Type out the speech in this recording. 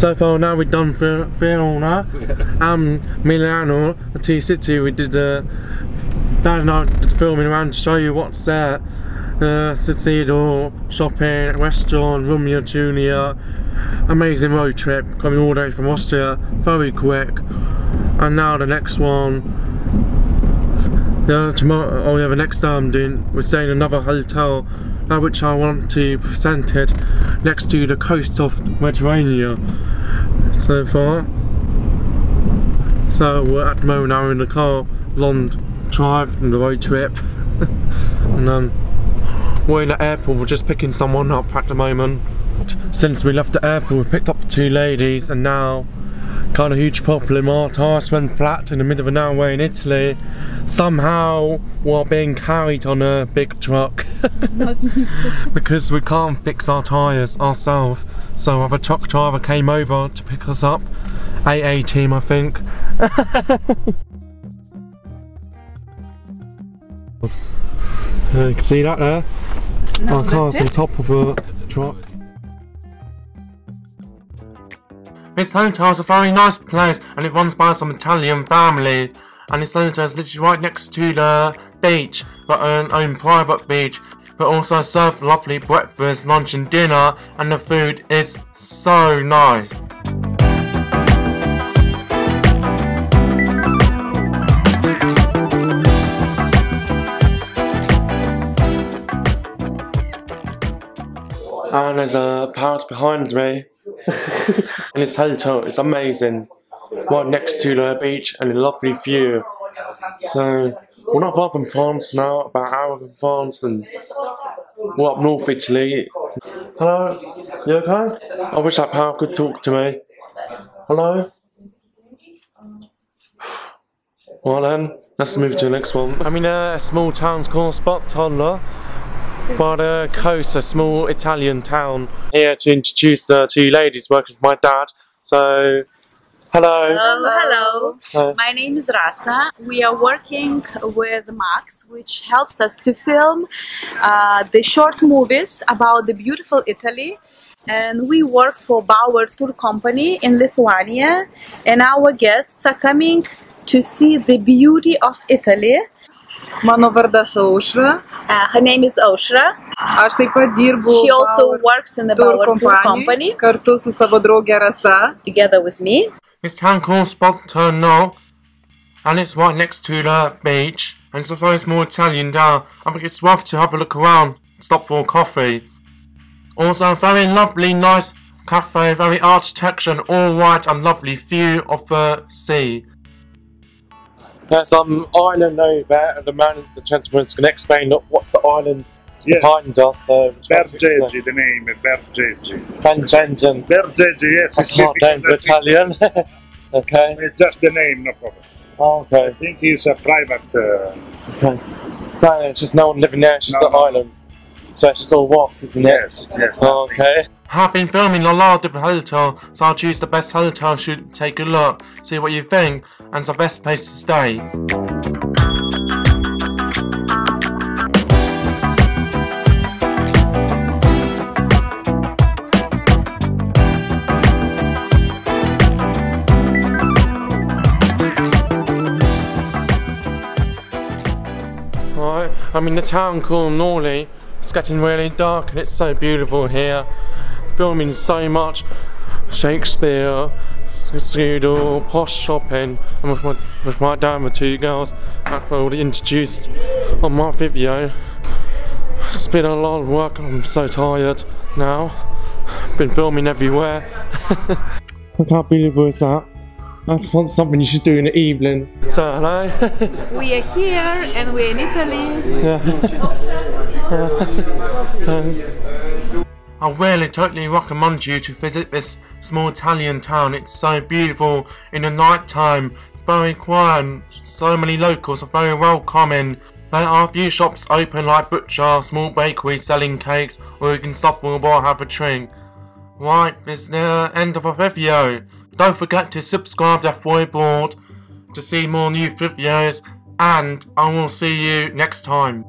So far now we've done Verona and Milano, the T-City. We did Dad and I did filming around to show you what's there. Cathedral, shopping, restaurant, Romeo Junior. Amazing road trip, coming all the way from Austria, very quick. And now the next one, tomorrow, or the next time I'm doing, we're staying in another hotel, that which I want to be presented next to the coast of Mediterranean so far. So we're at the moment now in the car, long drive and the road trip. And we're in the airport, we're just picking someone up at the moment. Since we left the airport we picked up two ladies, and now kind of huge problem, our tires went flat in the middle of an alleyway in Italy. Somehow we're being carried on a big truck because we can't fix our tires ourselves. So our truck driver came over to pick us up, AA team I think. You can see that there? No, our car's on top of a truck. This hotel is a very nice place and it runs by some Italian family, and this hotel is literally right next to the beach, but an own private beach, but also serve lovely breakfast, lunch and dinner, and the food is so nice. And there's a parrot behind me. And this hotel is amazing, right next to the beach and a lovely view. So we're not far from France now, about an hour from France, and we're up north Italy. Hello, you okay? I wish that parrot could talk to me. Hello? Well then, let's move to the next one. I'm in a small town called Spotorno, by the coast, a small Italian town. Here to introduce two ladies working for my dad. So, hello. Hello. Hello. My name is Rasa. We are working with Max, which helps us to film the short movies about the beautiful Italy. And we work for Bauer Tour Company in Lithuania. And our guests are coming to see the beauty of Italy. Mano vardas Oshra. Her name is Oshra. She also works in the Bauer Tour Company. Kartu su savo drauge Rasa. Together with me. This town called Spotorno, and it's right next to the beach. And it's a very small Italian town. I think it's worth to have a look around. Stop for coffee. Also, a very lovely, nice cafe. Very architecture, all white, and lovely view of the sea. There's some island over there at the moment. The gentleman's going to explain what's the island behind us. Bergeggi, the name is Bergeggi. Bergeggi. Bergeggi, yes. That's a hard name for Italian. Okay. It's just the name, no problem. Oh, okay. I think it's a private... Okay. So it's just no one living there, it's just the island. So it's just all rock, isn't it? Yes, yes. Oh, okay. I've been filming a lot of different hotels, so I'll choose the best hotel, should take a look, see what you think, and it's the best place to stay. Right, I'm in the town called Norley. It's getting really dark and it's so beautiful here. Filming so much Shakespeare, Cathedral, posh shopping. And with my dad, with two girls, that's all introduced on my video. It's been a lot of work, I'm so tired now. Been filming everywhere. Look how beautiful is that. That's something you should do in the evening. So hello. We are here and we're in Italy. Yeah. So. I really totally recommend you to visit this small Italian town. It's so beautiful in the night time, very quiet, and so many locals are very welcoming. There are a few shops open like butcher, small bakeries selling cakes, or you can stop for a bar and have a drink. Right, this is the end of our video. Don't forget to subscribe to Foy Board to see more new videos, and I will see you next time.